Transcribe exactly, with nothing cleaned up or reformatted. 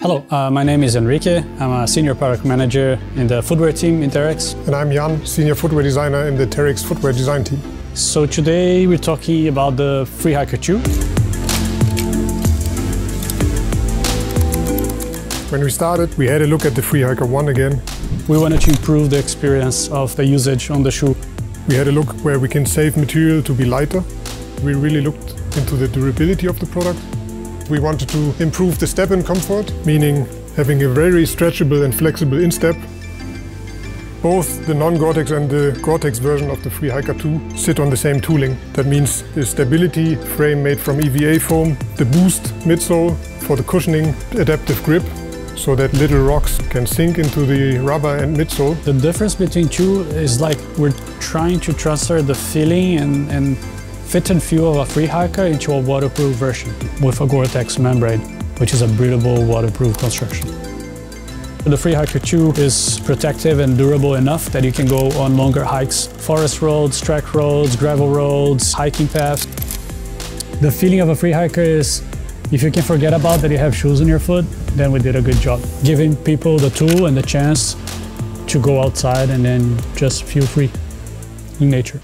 Hello, uh, my name is Enrique. I'm a senior product manager in the footwear team in Terrex. And I'm Jan, senior footwear designer in the Terrex footwear design team. So today we're talking about the Free Hiker two. When we started, we had a look at the Free Hiker one again. We wanted to improve the experience of the usage on the shoe. We had a look where we can save material to be lighter. We really looked into the durability of the product. We wanted to improve the step-in comfort, meaning having a very stretchable and flexible instep. Both the non-Gore-Tex and the Gore-Tex version of the Free Hiker two sit on the same tooling. That means the stability frame made from E V A foam, the boost midsole for the cushioning, adaptive grip, so that little rocks can sink into the rubber and midsole. The difference between two is like we're trying to transfer the feeling and, and fit and feel of a Free Hiker into a waterproof version with a Gore-Tex membrane, which is a breathable waterproof construction. The Free Hiker two is protective and durable enough that you can go on longer hikes, forest roads, track roads, gravel roads, hiking paths. The feeling of a Free Hiker is, if you can forget about that you have shoes on your foot, then we did a good job. Giving people the tool and the chance to go outside and then just feel free in nature.